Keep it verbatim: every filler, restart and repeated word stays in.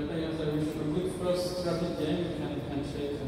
Japan has a good first traffic jam, you can handshake.